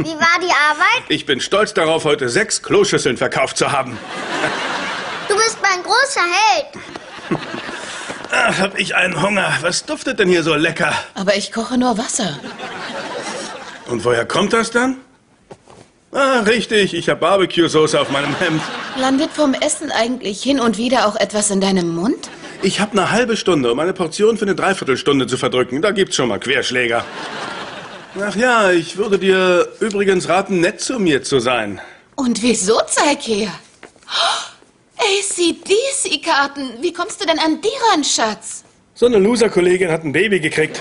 Wie war die Arbeit? Ich bin stolz darauf, heute 6 Kloschüsseln verkauft zu haben. Du bist mein großer Held. Ach, hab ich einen Hunger. Was duftet denn hier so lecker? Aber ich koche nur Wasser. Und woher kommt das dann? Ah, richtig. Ich habe Barbecue-Soße auf meinem Hemd. Landet vom Essen eigentlich hin und wieder auch etwas in deinem Mund? Ich habe eine halbe Stunde, um eine Portion für eine Dreiviertelstunde zu verdrücken. Da gibt's schon mal Querschläger. Ach ja, ich würde dir übrigens raten, nett zu mir zu sein. Und wieso, zeig her? ACDC-Karten. Wie kommst du denn an die ran, Schatz? So eine Loser-Kollegin hat ein Baby gekriegt.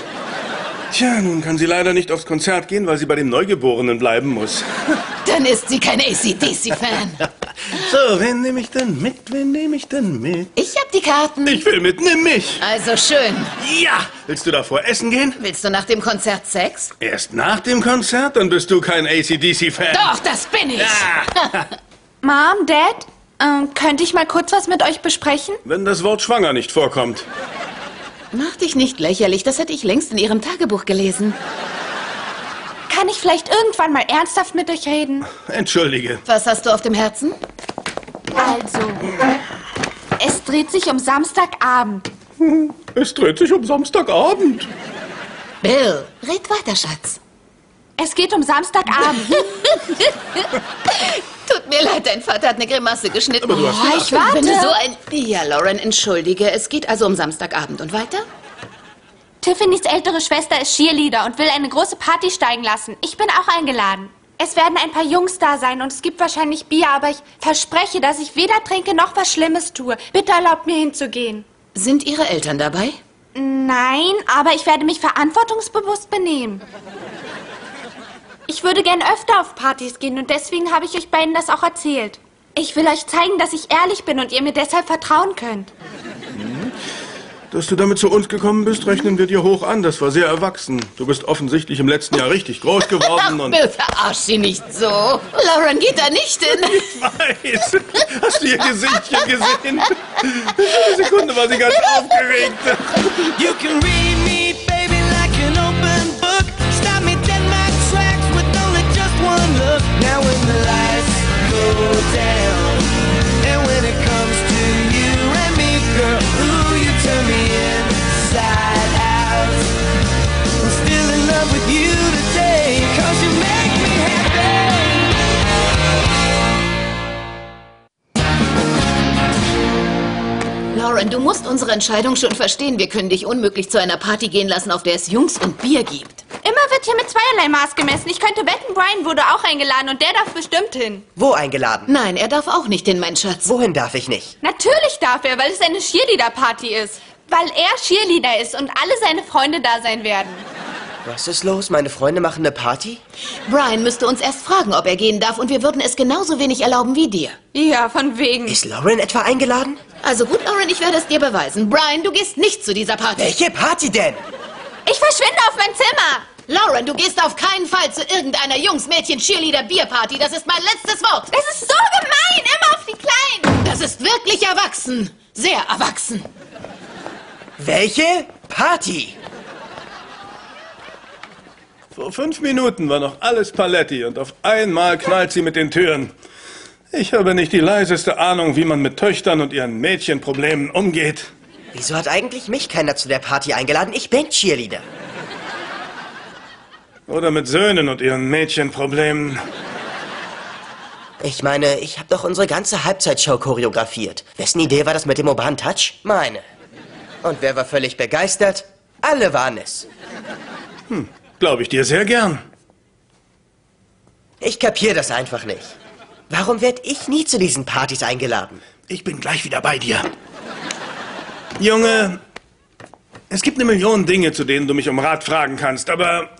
Tja, nun kann sie leider nicht aufs Konzert gehen, weil sie bei dem Neugeborenen bleiben muss. Dann ist sie kein AC/DC-Fan. So, wen nehme ich denn mit? Wen nehme ich denn mit? Ich hab die Karten. Ich will mit, nimm mich. Also schön. Ja, willst du davor essen gehen? Willst du nach dem Konzert Sex? Erst nach dem Konzert? Dann bist du kein AC/DC-Fan. Doch, das bin ich. Ja. Mom, Dad, könnte ich mal kurz was mit euch besprechen? Wenn das Wort schwanger nicht vorkommt. Mach dich nicht lächerlich, das hätte ich längst in Ihrem Tagebuch gelesen. Kann ich vielleicht irgendwann mal ernsthaft mit euch reden? Entschuldige. Was hast du auf dem Herzen? Also, es dreht sich um Samstagabend. Es dreht sich um Samstagabend. Bill, red weiter, Schatz. Es geht um Samstagabend. Tut mir leid, dein Vater hat eine Grimasse geschnitten. Aber du hast ich warte. Wenn du so ein... Ja, Lauren, entschuldige. Es geht also um Samstagabend. Und weiter? Tiffany's ältere Schwester ist Cheerleader und will eine große Party steigen lassen. Ich bin auch eingeladen. Es werden ein paar Jungs da sein und es gibt wahrscheinlich Bier, aber ich verspreche, dass ich weder trinke noch was Schlimmes tue. Bitte erlaubt mir hinzugehen. Sind Ihre Eltern dabei? Nein, aber ich werde mich verantwortungsbewusst benehmen. Ich würde gern öfter auf Partys gehen und deswegen habe ich euch beiden das auch erzählt. Ich will euch zeigen, dass ich ehrlich bin und ihr mir deshalb vertrauen könnt. Dass du damit zu uns gekommen bist, rechnen wir dir hoch an. Das war sehr erwachsen. Du bist offensichtlich im letzten Jahr richtig groß geworden und... Bill, verarsch sie nicht so. Lauren geht da nicht hin. Ich weiß. Hast du ihr Gesichtchen gesehen? Für eine Sekunde war sie ganz aufgeregt. You can read me, baby, like an open book. Stop me dead. One look now when the lights go down, and when it comes to you and me, girl, ooh, you turn me inside out. I'm still in love with you today, 'cause you make me happy. Lauren, du musst unsere Entscheidung schon verstehen. Wir können dich unmöglich zu einer Party gehen lassen, auf der es Jungs und Bier gibt. Immer wird hier mit zweierlei Maß gemessen. Ich könnte wetten, Brian wurde auch eingeladen und der darf bestimmt hin. Wo eingeladen? Nein, er darf auch nicht hin, mein Schatz. Wohin darf ich nicht? Natürlich darf er, weil es eine Cheerleader-Party ist. Weil er Cheerleader ist und alle seine Freunde da sein werden. Was ist los? Meine Freunde machen eine Party? Brian müsste uns erst fragen, ob er gehen darf und wir würden es genauso wenig erlauben wie dir. Ja, von wegen. Ist Lauren etwa eingeladen? Also gut, Lauren, ich werde es dir beweisen. Brian, du gehst nicht zu dieser Party. Welche Party denn? Ich verschwinde auf mein Zimmer. Lauren, du gehst auf keinen Fall zu irgendeiner Jungs-Mädchen-Cheerleader-Bierparty. Das ist mein letztes Wort. Das ist so gemein, immer auf die Kleinen. Das ist wirklich erwachsen. Sehr erwachsen. Welche Party? Vor 5 Minuten war noch alles Paletti und auf einmal knallt sie mit den Türen. Ich habe nicht die leiseste Ahnung, wie man mit Töchtern und ihren Mädchenproblemen umgeht. Wieso hat eigentlich mich keiner zu der Party eingeladen? Ich bin Cheerleader. Oder mit Söhnen und ihren Mädchenproblemen. Ich meine, ich habe doch unsere ganze Halbzeitshow choreografiert. Wessen Idee war das mit dem urbanen Touch? Meine. Und wer war völlig begeistert? Alle waren es. Hm, glaube ich dir sehr gern. Ich kapiere das einfach nicht. Warum werde ich nie zu diesen Partys eingeladen? Ich bin gleich wieder bei dir. Junge, es gibt 1 Million Dinge, zu denen du mich um Rat fragen kannst, aber...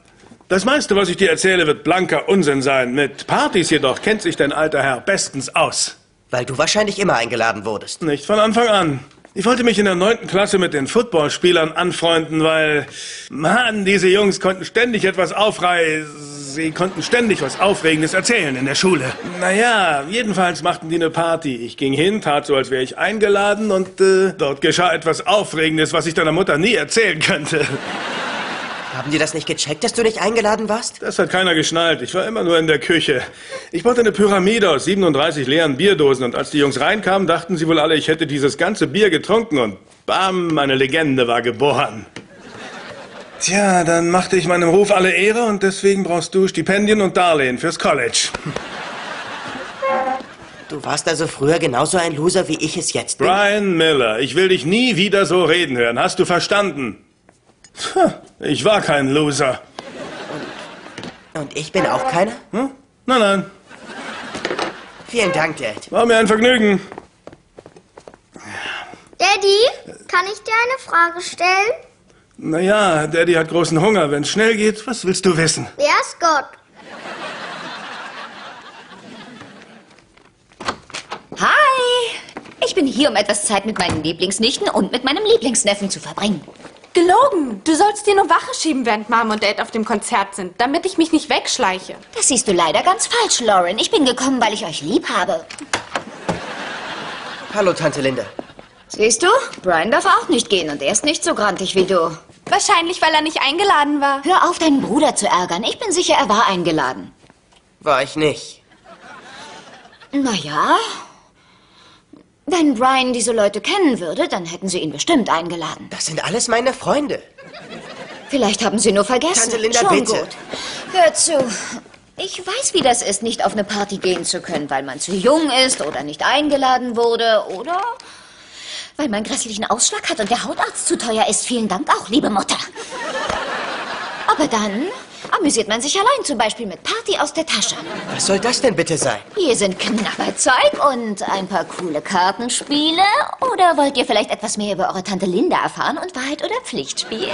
Das meiste, was ich dir erzähle, wird blanker Unsinn sein. Mit Partys jedoch kennt sich dein alter Herr bestens aus. Weil du wahrscheinlich immer eingeladen wurdest. Nicht von Anfang an. Ich wollte mich in der 9. Klasse mit den Footballspielern anfreunden, weil... Mann, diese Jungs konnten ständig etwas aufreißen. Sie konnten ständig was Aufregendes erzählen in der Schule. Naja, jedenfalls machten die eine Party. Ich ging hin, tat so, als wäre ich eingeladen und dort geschah etwas Aufregendes, was ich deiner Mutter nie erzählen könnte. Haben die das nicht gecheckt, dass du nicht eingeladen warst? Das hat keiner geschnallt. Ich war immer nur in der Küche. Ich wollte eine Pyramide aus 37 leeren Bierdosen. Und als die Jungs reinkamen, dachten sie wohl alle, ich hätte dieses ganze Bier getrunken. Und bam, meine Legende war geboren. Tja, dann machte ich meinem Ruf alle Ehre. Und deswegen brauchst du Stipendien und Darlehen fürs College. Du warst also früher genauso ein Loser, wie ich es jetzt bin. Brian Miller, ich will dich nie wieder so reden hören. Hast du verstanden? Ich war kein Loser. Und ich bin auch keiner? Hm? Nein, nein. Vielen Dank, Dad. War mir ein Vergnügen. Daddy, kann ich dir eine Frage stellen? Naja, Daddy hat großen Hunger. Wenn es schnell geht, was willst du wissen? Wer ist Gott? Hi! Ich bin hier, um etwas Zeit mit meinen Lieblingsnichten und mit meinem Lieblingsneffen zu verbringen. Gelogen! Du sollst dir nur Wache schieben, während Mom und Dad auf dem Konzert sind, damit ich mich nicht wegschleiche. Das siehst du leider ganz falsch, Lauren. Ich bin gekommen, weil ich euch lieb habe. Hallo, Tante Linda. Siehst du? Brian darf auch nicht gehen und er ist nicht so grantig wie du. Wahrscheinlich, weil er nicht eingeladen war. Hör auf, deinen Bruder zu ärgern. Ich bin sicher, er war eingeladen. War ich nicht. Naja, wenn Brian diese Leute kennen würde, dann hätten sie ihn bestimmt eingeladen. Das sind alles meine Freunde. Vielleicht haben sie nur vergessen. Tante Linda, schon bitte. Gut. Hör zu. Ich weiß, wie das ist, nicht auf eine Party gehen zu können, weil man zu jung ist oder nicht eingeladen wurde oder weil man grässlichen Ausschlag hat und der Hautarzt zu teuer ist. Vielen Dank auch, liebe Mutter. Aber dann amüsiert man sich allein, zum Beispiel mit Party aus der Tasche. Was soll das denn bitte sein? Hier sind Knabberzeug und ein paar coole Kartenspiele. Oder wollt ihr vielleicht etwas mehr über eure Tante Linda erfahren und Wahrheit oder Pflicht spielen?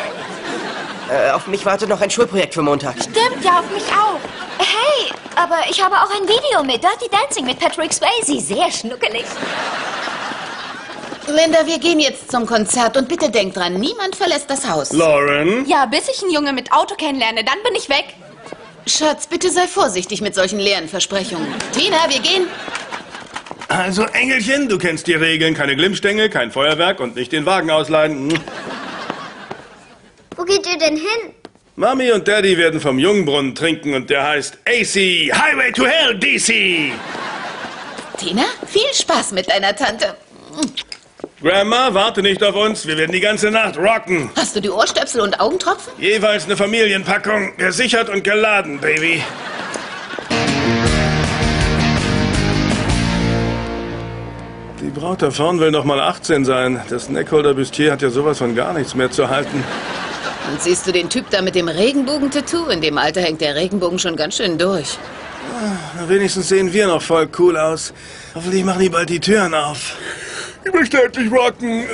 Auf mich wartet noch ein Schulprojekt für Montag. Stimmt, ja, auf mich auch. Hey, aber ich habe auch ein Video mit Dirty Dancing mit Patrick Swayze. Sehr schnuckelig. Linda, wir gehen jetzt zum Konzert und bitte denk dran, niemand verlässt das Haus. Lauren? Ja, bis ich einen Junge mit Auto kennenlerne, dann bin ich weg. Schatz, bitte sei vorsichtig mit solchen leeren Versprechungen. Tina, wir gehen. Also, Engelchen, du kennst die Regeln. Keine Glimmstängel, kein Feuerwerk und nicht den Wagen ausleihen. Hm. Wo geht ihr denn hin? Mami und Daddy werden vom Jungbrunnen trinken und der heißt AC, Highway to Hell, DC. Tina, viel Spaß mit deiner Tante. Grandma, warte nicht auf uns. Wir werden die ganze Nacht rocken. Hast du die Ohrstöpsel und Augentropfen? Jeweils eine Familienpackung. Gesichert und geladen, Baby. Die Braut da vorn will noch mal 18 sein. Das Neckholder-Bustier hat ja sowas von gar nichts mehr zu halten. Und siehst du den Typ da mit dem Regenbogen-Tattoo? In dem Alter hängt der Regenbogen schon ganz schön durch. Ja, wenigstens sehen wir noch voll cool aus. Hoffentlich machen die bald die Türen auf. Ich möchte endlich rocken.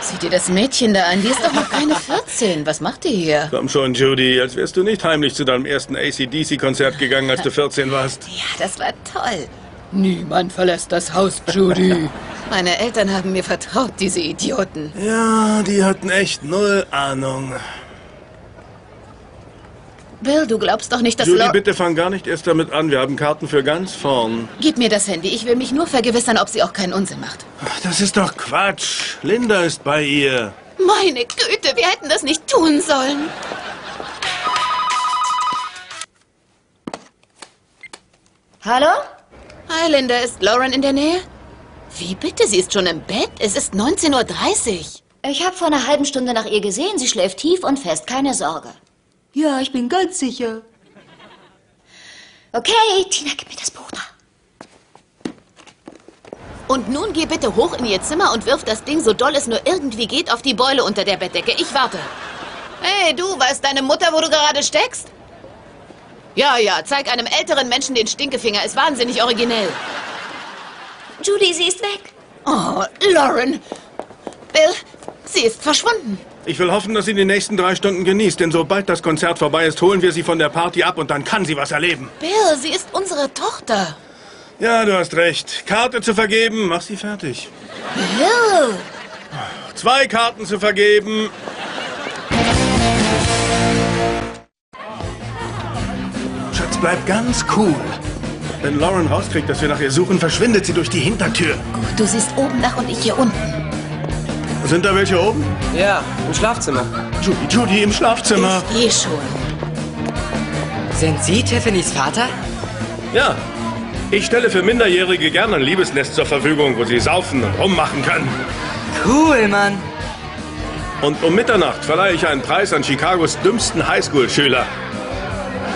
Sieh dir das Mädchen da an, die ist doch noch keine 14. Was macht die hier? Komm schon, Judy, als wärst du nicht heimlich zu deinem ersten AC/DC-Konzert gegangen, als du 14 warst. Ja, das war toll. Niemand verlässt das Haus, Judy. Meine Eltern haben mir vertraut, diese Idioten. Ja, die hatten echt null Ahnung. Bill, du glaubst doch nicht, dass... Judy, bitte fang gar nicht erst damit an. Wir haben Karten für ganz vorn. Gib mir das Handy. Ich will mich nur vergewissern, ob sie auch keinen Unsinn macht. Ach, das ist doch Quatsch. Linda ist bei ihr. Meine Güte, wir hätten das nicht tun sollen. Hallo? Hi, Linda. Ist Lauren in der Nähe? Wie bitte? Sie ist schon im Bett. Es ist 19:30 Uhr. Ich habe vor einer halben Stunde nach ihr gesehen. Sie schläft tief und fest. Keine Sorge. Ja, ich bin ganz sicher. Okay, Tina, gib mir das Buch da. Und nun geh bitte hoch in ihr Zimmer und wirf das Ding, so doll es nur irgendwie geht, auf die Beule unter der Bettdecke. Ich warte. Hey, du, weiß deine Mutter, wo du gerade steckst? Ja, zeig einem älteren Menschen den Stinkefinger. Ist wahnsinnig originell. Judy, sie ist weg. Oh, Lauren. Bill, sie ist verschwunden. Ich will hoffen, dass sie die nächsten 3 Stunden genießt, denn sobald das Konzert vorbei ist, holen wir sie von der Party ab und dann kann sie was erleben. Bill, sie ist unsere Tochter. Ja, du hast recht. Karte zu vergeben, mach sie fertig. Bill! 2 Karten zu vergeben. Schatz, bleib ganz cool. Wenn Lauren rauskriegt, dass wir nach ihr suchen, verschwindet sie durch die Hintertür. Gut, du siehst oben nach und ich hier unten. Sind da welche oben? Ja, im Schlafzimmer. Judy, im Schlafzimmer. Ich gehe schon. Sind Sie Tiffany's Vater? Ja. Ich stelle für Minderjährige gerne ein Liebesnest zur Verfügung, wo sie saufen und rummachen können. Cool, Mann. Und um Mitternacht verleihe ich einen Preis an Chicagos dümmsten Highschool-Schüler.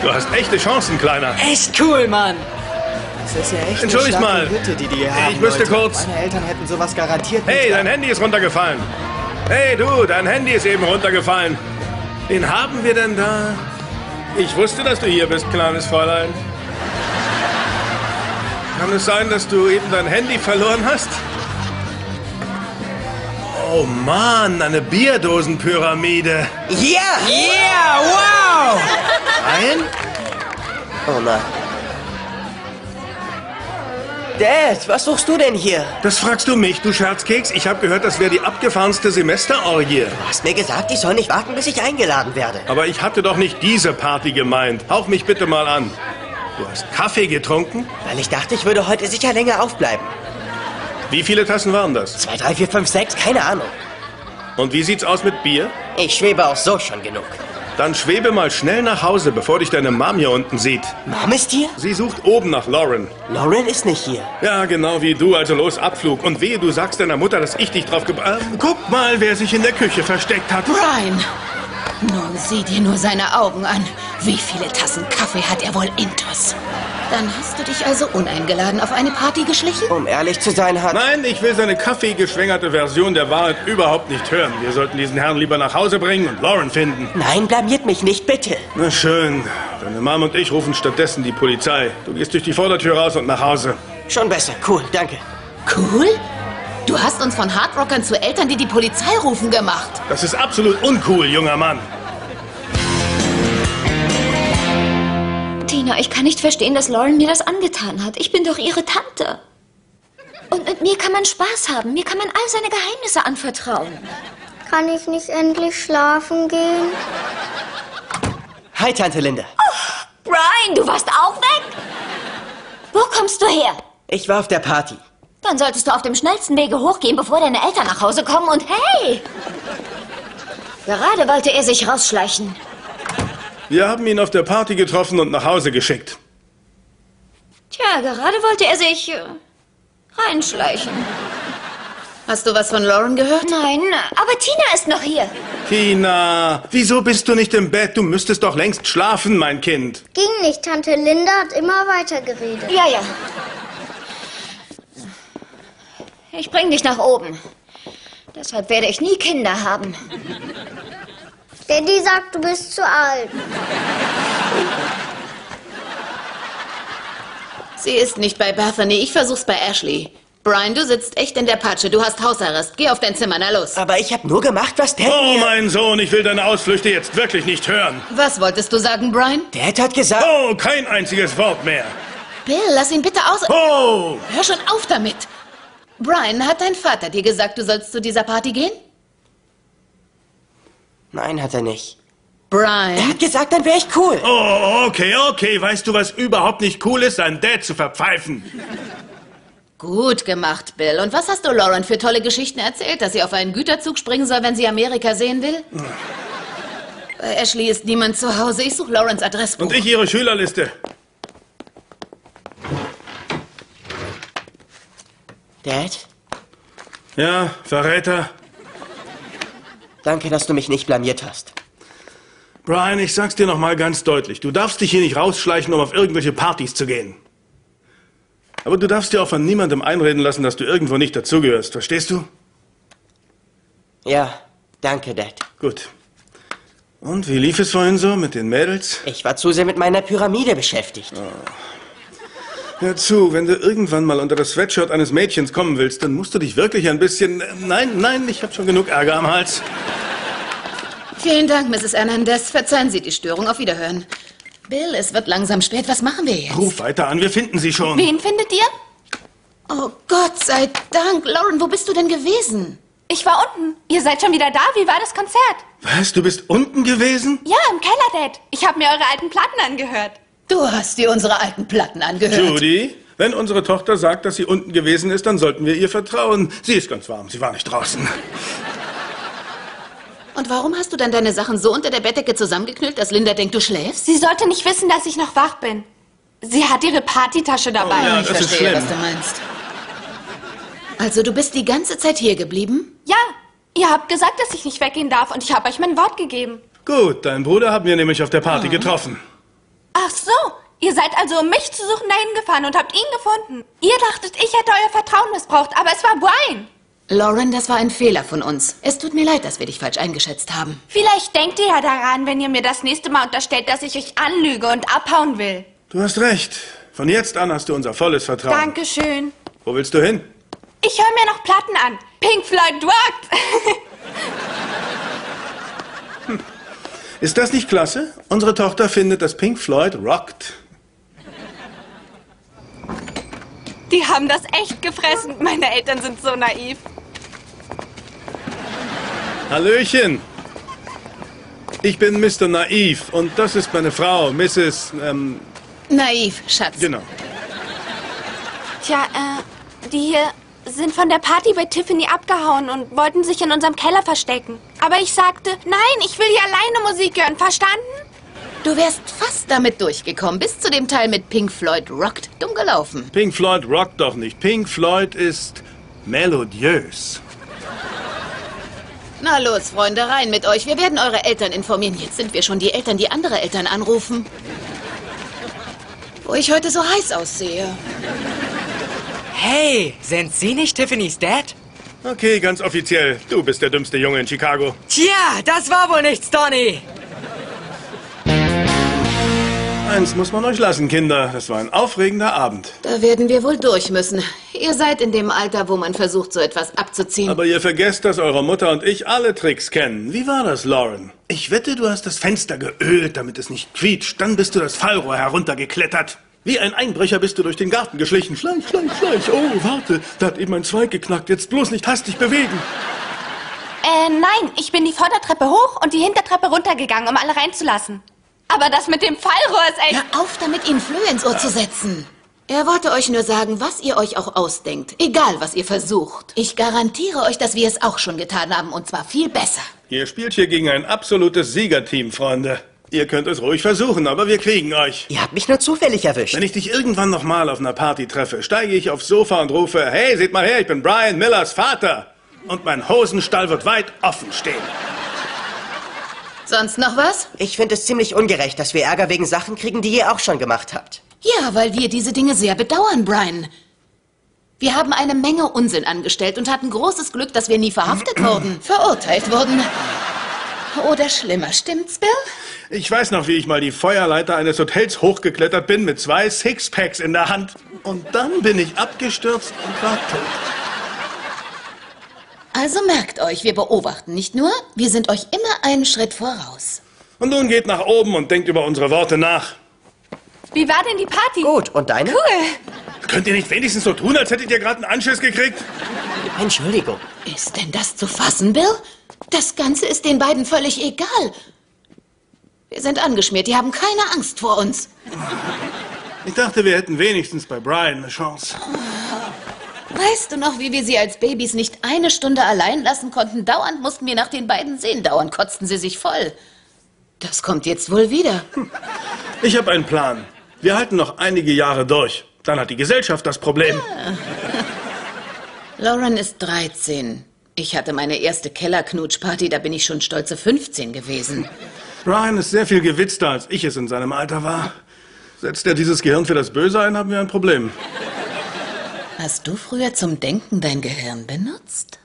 Du hast echte Chancen, Kleiner. Echt cool, Mann. Das ist ja echt Entschuldigt eine starke Hütte, die hier haben, ich müsste Leute. Kurz... Meine Eltern hätten sowas garantiert nicht. Hey, dein Handy ist runtergefallen. Hey, du, dein Handy ist eben runtergefallen. Wen haben wir denn da? Ich wusste, dass du hier bist, kleines Fräulein. Kann es sein, dass du eben dein Handy verloren hast? Oh Mann, eine Bierdosenpyramide. Yeah! Yeah! Wow! Nein? Oh nein. Dad, was suchst du denn hier? Das fragst du mich, du Scherzkeks. Ich habe gehört, das wäre die abgefahrenste Semesterorgie. Du hast mir gesagt, ich soll nicht warten, bis ich eingeladen werde. Aber ich hatte doch nicht diese Party gemeint. Hauch mich bitte mal an. Du hast Kaffee getrunken? Weil ich dachte, ich würde heute sicher länger aufbleiben. Wie viele Tassen waren das? 2, 3, 4, 5, 6, keine Ahnung. Und wie sieht's aus mit Bier? Ich schwebe auch so schon genug. Dann schwebe mal schnell nach Hause, bevor dich deine Mom hier unten sieht. Mom ist hier? Sie sucht oben nach Lauren. Lauren ist nicht hier. Ja, genau wie du, also los, Abflug. Und wehe, du sagst deiner Mutter, dass ich dich drauf guck mal, wer sich in der Küche versteckt hat. Brian! Nun sieh dir nur seine Augen an. Wie viele Tassen Kaffee hat er wohl intus? Dann hast du dich also uneingeladen auf eine Party geschlichen? Um ehrlich zu sein, hat... Nein, ich will seine kaffeegeschwängerte Version der Wahrheit überhaupt nicht hören. Wir sollten diesen Herrn lieber nach Hause bringen und Lauren finden. Nein, blamiert mich nicht, bitte. Na schön. Deine Mom und ich rufen stattdessen die Polizei. Du gehst durch die Vordertür raus und nach Hause. Schon besser. Cool, danke. Cool? Du hast uns von Hardrockern zu Eltern, die die Polizei rufen, gemacht. Das ist absolut uncool, junger Mann. Tina, ich kann nicht verstehen, dass Lauren mir das angetan hat. Ich bin doch ihre Tante. Und mit mir kann man Spaß haben. Mir kann man all seine Geheimnisse anvertrauen. Kann ich nicht endlich schlafen gehen? Hi, Tante Linda. Oh, Brian, du warst auch weg? Wo kommst du her? Ich war auf der Party. Dann solltest du auf dem schnellsten Wege hochgehen, bevor deine Eltern nach Hause kommen und hey! Gerade wollte er sich rausschleichen. Wir haben ihn auf der Party getroffen und nach Hause geschickt. Tja, gerade wollte er sich reinschleichen. Hast du was von Lauren gehört? Nein, aber Tina ist noch hier. Tina, wieso bist du nicht im Bett? Du müsstest doch längst schlafen, mein Kind. Ging nicht, Tante Linda hat immer weiter geredet. Ja, ja. Ich bring dich nach oben. Deshalb werde ich nie Kinder haben. Daddy sagt, du bist zu alt. Sie ist nicht bei Bethany, ich versuch's bei Ashley. Brian, du sitzt echt in der Patsche, du hast Hausarrest. Geh auf dein Zimmer, na los. Aber ich hab nur gemacht, was Dad... Oh, mein Sohn, ich will deine Ausflüchte jetzt wirklich nicht hören. Was wolltest du sagen, Brian? Dad hat gesagt... Oh, kein einziges Wort mehr. Bill, lass ihn bitte aus... Oh! Hör schon auf damit. Brian, hat dein Vater dir gesagt, du sollst zu dieser Party gehen? Nein, hat er nicht. Brian. Er hat gesagt, dann wäre ich cool. Oh, okay. Weißt du, was überhaupt nicht cool ist, seinen Dad zu verpfeifen? Gut gemacht, Bill. Und was hast du Lauren für tolle Geschichten erzählt, dass sie auf einen Güterzug springen soll, wenn sie Amerika sehen will? Bei Ashley ist niemand zu Hause. Ich suche Laurens Adressbuch. Und ich ihre Schülerliste. Dad? Ja, Verräter. Danke, dass du mich nicht blamiert hast. Brian, ich sag's dir noch mal ganz deutlich. Du darfst dich hier nicht rausschleichen, um auf irgendwelche Partys zu gehen. Aber du darfst dir auch von niemandem einreden lassen, dass du irgendwo nicht dazugehörst. Verstehst du? Ja, danke, Dad. Gut. Und wie lief es vorhin so mit den Mädels? Ich war zu sehr mit meiner Pyramide beschäftigt. Oh. Hör zu, wenn du irgendwann mal unter das Sweatshirt eines Mädchens kommen willst, dann musst du dich wirklich ein bisschen... Nein, ich habe schon genug Ärger am Hals. Vielen Dank, Mrs. Hernandez. Verzeihen Sie die Störung. Auf Wiederhören. Bill, es wird langsam spät. Was machen wir jetzt? Ruf weiter an, wir finden sie schon. Wen findet ihr? Oh, Gott sei Dank. Lauren, wo bist du denn gewesen? Ich war unten. Ihr seid schon wieder da. Wie war das Konzert? Was? Du bist unten gewesen? Ja, im Keller, Dad. Ich habe mir eure alten Platten angehört. Du hast dir unsere alten Platten angehört. Judy, wenn unsere Tochter sagt, dass sie unten gewesen ist, dann sollten wir ihr vertrauen. Sie ist ganz warm, sie war nicht draußen. Und warum hast du dann deine Sachen so unter der Bettdecke zusammengeknüllt, dass Linda denkt, du schläfst? Sie sollte nicht wissen, dass ich noch wach bin. Sie hat ihre Partytasche dabei. Oh, ja, ich verstehe, was du meinst. Also, du bist die ganze Zeit hier geblieben? Ja, ihr habt gesagt, dass ich nicht weggehen darf und ich habe euch mein Wort gegeben. Gut, deinen Bruder haben wir nämlich auf der Party getroffen. Ach so, ihr seid also, um mich zu suchen, dahin gefahren und habt ihn gefunden. Ihr dachtet, ich hätte euer Vertrauen missbraucht, aber es war Brian. Lauren, das war ein Fehler von uns. Es tut mir leid, dass wir dich falsch eingeschätzt haben. Vielleicht denkt ihr ja daran, wenn ihr mir das nächste Mal unterstellt, dass ich euch anlüge und abhauen will. Du hast recht. Von jetzt an hast du unser volles Vertrauen. Dankeschön. Wo willst du hin? Ich höre mir noch Platten an. Pink Floyd rockt. Hm. Ist das nicht klasse? Unsere Tochter findet, dass Pink Floyd rockt. Die haben das echt gefressen. Meine Eltern sind so naiv. Hallöchen. Ich bin Mr. Naiv und das ist meine Frau, Mrs. Naiv, Schatz. Genau. Tja, die hier sind von der Party bei Tiffany abgehauen und wollten sich in unserem Keller verstecken. Aber ich sagte, nein, ich will hier alleine Musik hören, verstanden? Du wärst fast damit durchgekommen, bis zu dem Teil mit Pink Floyd rockt. Dumm gelaufen. Pink Floyd rockt doch nicht. Pink Floyd ist melodiös. Na los, Freunde, rein mit euch. Wir werden eure Eltern informieren. Jetzt sind wir schon die Eltern, die andere Eltern anrufen. Wo ich heute so heiß aussehe. Hey, sind Sie nicht Tiffany's Dad? Okay, ganz offiziell. Du bist der dümmste Junge in Chicago. Tja, das war wohl nichts, Donny. Eins muss man euch lassen, Kinder. Das war ein aufregender Abend. Da werden wir wohl durch müssen. Ihr seid in dem Alter, wo man versucht, so etwas abzuziehen. Aber ihr vergesst, dass eure Mutter und ich alle Tricks kennen. Wie war das, Lauren? Ich wette, du hast das Fenster geölt, damit es nicht quietscht. Dann bist du das Fallrohr heruntergeklettert. Wie ein Einbrecher bist du durch den Garten geschlichen. Schleich, schleich, schleich. Oh, warte. Da hat eben ein Zweig geknackt. Jetzt bloß nicht hastig bewegen. Nein. Ich bin die Vordertreppe hoch und die Hintertreppe runtergegangen, um alle reinzulassen. Aber das mit dem Fallrohr ist echt... Hör auf, damit ihn Flöhe ins Ohr zu setzen. Er wollte euch nur sagen, was ihr euch auch ausdenkt. Egal, was ihr versucht. Ich garantiere euch, dass wir es auch schon getan haben. Und zwar viel besser. Ihr spielt hier gegen ein absolutes Siegerteam, Freunde. Ihr könnt es ruhig versuchen, aber wir kriegen euch. Ihr habt mich nur zufällig erwischt. Wenn ich dich irgendwann nochmal auf einer Party treffe, steige ich aufs Sofa und rufe, hey, seht mal her, ich bin Brian Millers Vater. Und mein Hosenstall wird weit offen stehen. Sonst noch was? Ich finde es ziemlich ungerecht, dass wir Ärger wegen Sachen kriegen, die ihr auch schon gemacht habt. Ja, weil wir diese Dinge sehr bedauern, Brian. Wir haben eine Menge Unsinn angestellt und hatten großes Glück, dass wir nie verhaftet wurden, verurteilt wurden. Oder schlimmer, stimmt's, Bill? Ich weiß noch, wie ich mal die Feuerleiter eines Hotels hochgeklettert bin mit 2 Sixpacks in der Hand. Und dann bin ich abgestürzt und war tot. Also merkt euch, wir beobachten nicht nur, wir sind euch immer einen Schritt voraus. Und nun geht nach oben und denkt über unsere Worte nach. Wie war denn die Party? Gut, und deine? Cool. Könnt ihr nicht wenigstens so tun, als hättet ihr gerade einen Anschiss gekriegt? Entschuldigung. Ist denn das zu fassen, Bill? Das Ganze ist den beiden völlig egal. Wir sind angeschmiert, die haben keine Angst vor uns. Ich dachte, wir hätten wenigstens bei Brian eine Chance. Weißt du noch, wie wir sie als Babys nicht eine Stunde allein lassen konnten? Dauernd mussten wir nach den beiden sehen. Dauernd kotzten sie sich voll. Das kommt jetzt wohl wieder. Ich habe einen Plan. Wir halten noch einige Jahre durch. Dann hat die Gesellschaft das Problem. Ja. Lauren ist 13. Ich hatte meine erste Kellerknutschparty, da bin ich schon stolze 15 gewesen. Brian ist sehr viel gewitzter, als ich es in seinem Alter war. Setzt er dieses Gehirn für das Böse ein, haben wir ein Problem. Hast du früher zum Denken dein Gehirn benutzt?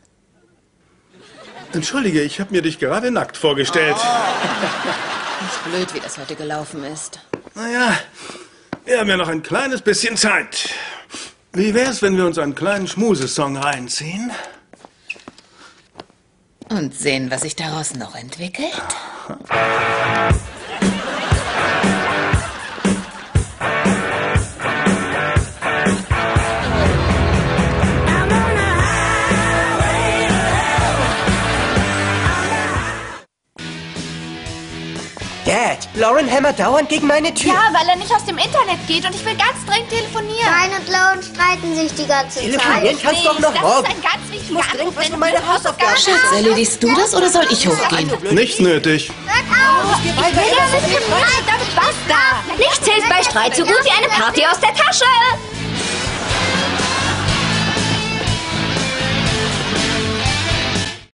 Entschuldige, ich habe mir dich gerade nackt vorgestellt. Oh. Ist blöd, wie das heute gelaufen ist. Naja, wir haben ja noch ein kleines bisschen Zeit. Wie wär's, wenn wir uns einen kleinen Schmusesong reinziehen? Und sehen, was sich daraus noch entwickelt? Dad, Lauren hämmert dauernd gegen meine Tür. Ja, weil er nicht aus dem Internet geht und ich will ganz dringend telefonieren. Brian und Lauren streiten sich die ganze Zeit. Telefonieren kannst du doch noch morgen. Das ist ein ganz wichtiger Anruf. Ich muss dringend was für meine Hausaufgaben. Schatz, erledigst du das oder soll ich hochgehen? Nicht nötig. Ich will ja nicht mit Streit, damit basta. Nichts hilft bei Streit so gut wie eine Party aus der Tasche.